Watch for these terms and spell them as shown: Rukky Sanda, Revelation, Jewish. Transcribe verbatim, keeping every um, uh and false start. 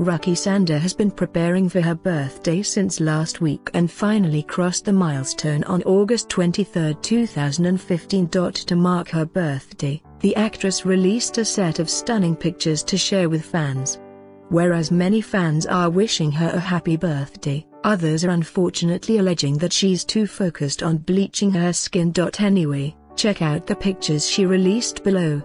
Rukky Sanda has been preparing for her birthday since last week and finally crossed the milestone on August twenty-third, two thousand fifteen. To mark her birthday, the actress released a set of stunning pictures to share with fans. Whereas many fans are wishing her a happy birthday, others are unfortunately alleging that she's too focused on bleaching her skin. Anyway, check out the pictures she released below.